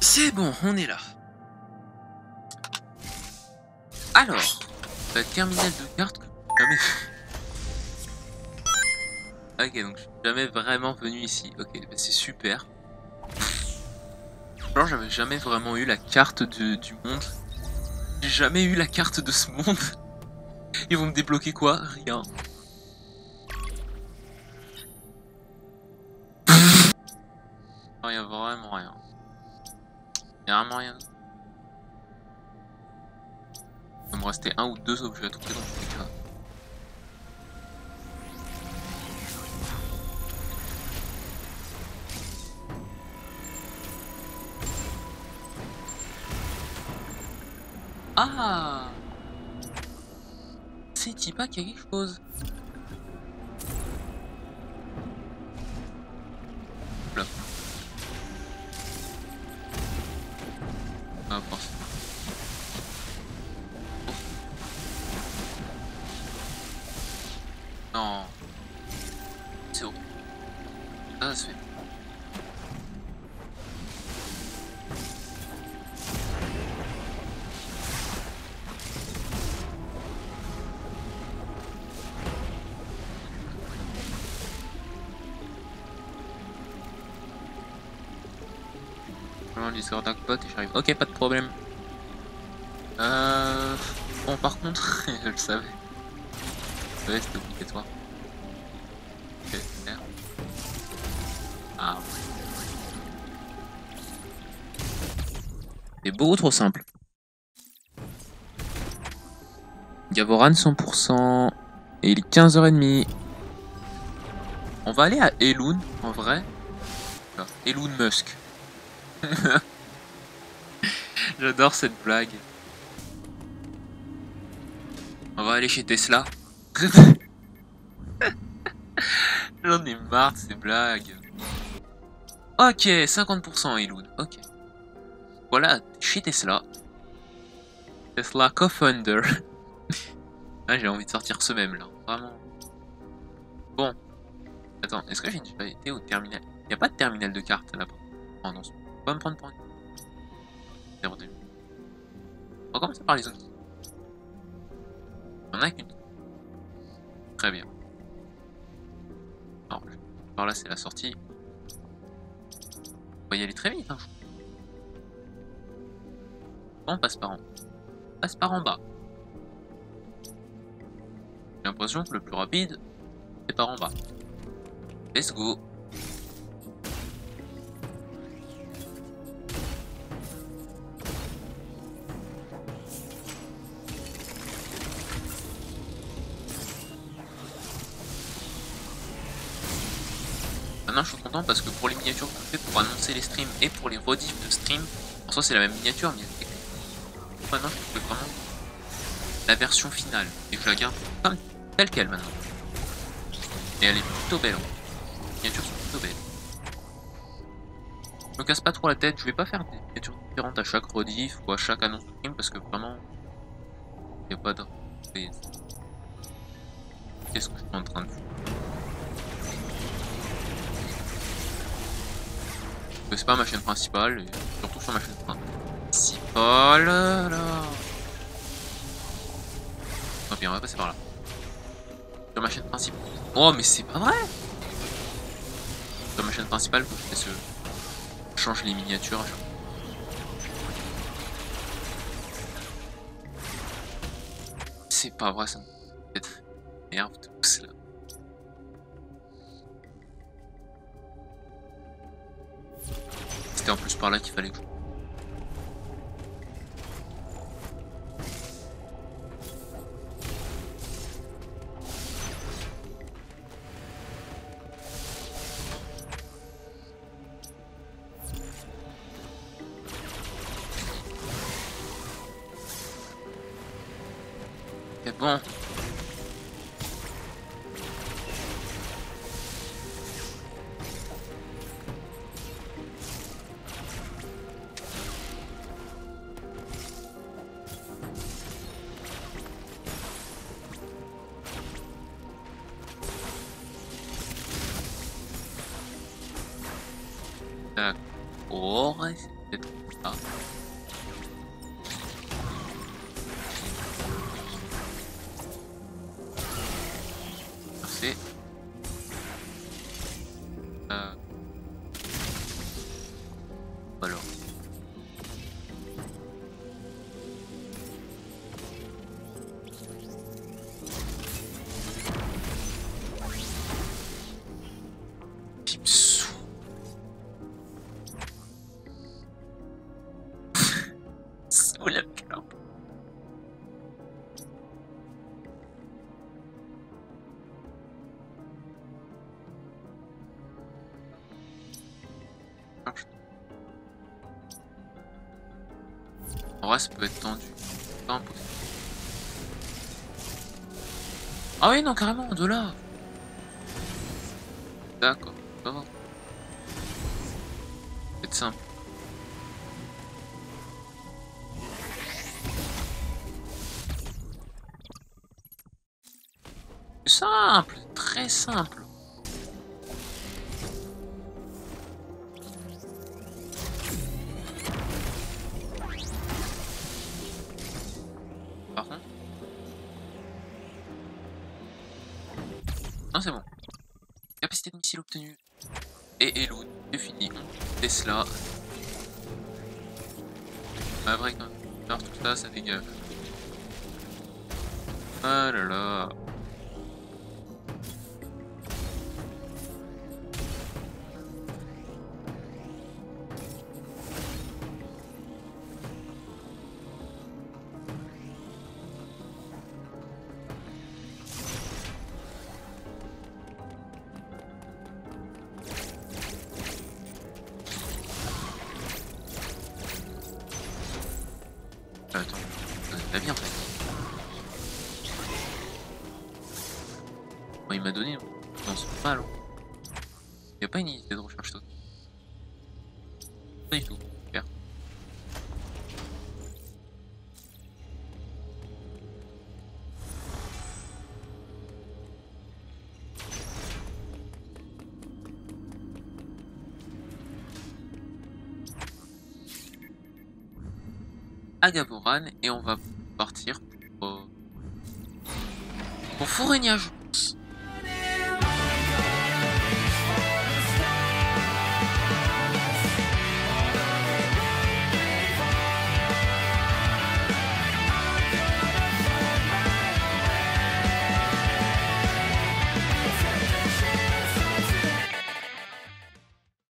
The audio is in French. C'est bon, on est là. Alors, la terminale de cartes que jamais... Ok, donc je suis jamais vraiment venu ici. Ok, bah c'est super. Alors j'avais jamais vraiment eu la carte du monde. J'ai jamais eu la carte de ce monde. Ils vont me débloquer quoi? Rien. Il y a vraiment rien. Il y a vraiment rien. Il va me rester un ou deux objets à trouver dans tous les cas. Ah, c'est Tipa qui a quelque chose. Là. Ah, bon. Non. C'est bon. Ça se fait. Discord Hackbot et j'arrive. Ok, pas de problème. Bon, par contre, je le savais. Je savais, c'était obligatoire. Ok, merde. Ah ouais. C'est beaucoup trop simple. Ghavoran 100%. Et il est 15h30. On va aller à Elun en vrai. Non, Elun Musk. J'adore cette blague. On va aller chez Tesla. J'en ai marre de ces blagues. Ok, 50% Elun. Ok. Voilà, chez Tesla. Tesla co-founder. Ah, j'ai envie de sortir ce même là. Vraiment. Bon. Attends, est-ce que j'ai déjà été au terminal? Il n'y a pas de terminal de carte là-bas. Oh non, on va me prendre pour une. On va commencer par les autres. Il n'y en a qu'une. Très bien. Alors, par là, c'est la sortie. On va y aller très vite. Hein. On passe par en bas. On passe par en bas. J'ai l'impression que le plus rapide, c'est par en bas. Let's go. Maintenant je suis content parce que pour les miniatures qu'on fait pour annoncer les streams et pour les rediffs de stream, en soi c'est la même miniature mais maintenant je fais vraiment la version finale et je la garde comme telle qu'elle maintenant. Et elle est plutôt belle. Les miniatures sont plutôt belles. Je me casse pas trop la tête, je vais pas faire des miniatures différentes à chaque rediff ou à chaque annonce de stream parce que vraiment il n'y a pas de... Qu'est-ce que je suis en train de faire? C'est pas ma chaîne principale, et surtout sur ma chaîne principale. Là. Tant pis, on va passer par là. Sur ma chaîne principale. Oh, mais c'est pas vrai! Sur ma chaîne principale, faut que je fasse, je change les miniatures. C'est pas vrai, ça me merde, tout là. En plus par là qu'il fallait que je... C'est bon. D'accord, c'est ça. Merci. Alors. En vrai, ça peut être tendu. Pas impossible. Ah oui, non, carrément, de là. D'accord, ça va. C'est simple. Simple, très simple. C'est bon. Capacité de missile obtenue. Et Elun, c'est fini. Tesla. Ah, vrai, quand même. Tout ça, ça dégage. Ah là là. Attends, la vie en fait. Bon, il m'a donné, on se fait mal. Il n'y a pas une idée de recherche totale. Pas du tout. Super. À Ghavoran et on va partir pour Fourrignage.